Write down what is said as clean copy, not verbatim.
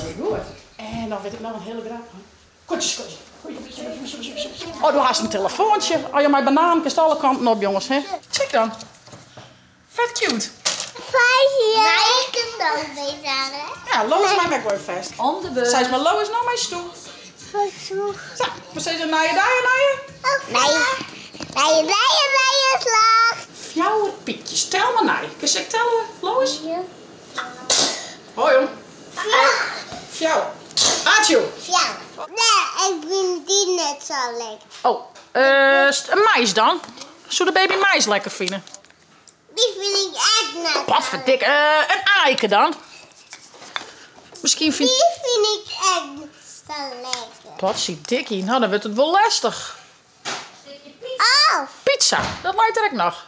Mooi goed. En dan weet ik nog een hele grap. Kortjes, kortjes. Oh, doe haast een telefoontje. Oh ja, mijn bananenkist alle kanten op, jongens. Hè? Check dan. Vet cute. Nee, ik kan dan weer aan, hè? Ja, Lois maakt ook wel vast. Om de beurt. Zij is maar Lois naar mijn stoel. Voor stoel. Nou, maar zij is naar je? Nee, slag. Jouw pietjes, tel maar naar je. Kun je tellen, Lois? Ja. Hoi, jong. Fjouw. Atjo. Fjouw. Nee, ik vind die net zo lekker. Oh, een mais dan. Zou de baby mais lekker vinden? Die vind ik echt net. Wat verdik, een eiken dan. Misschien vind... Die vind ik echt wel lekker. Potsie dikkie, nou dan wordt het wel lastig. Oh! Pizza, dat lijkt er ook nog.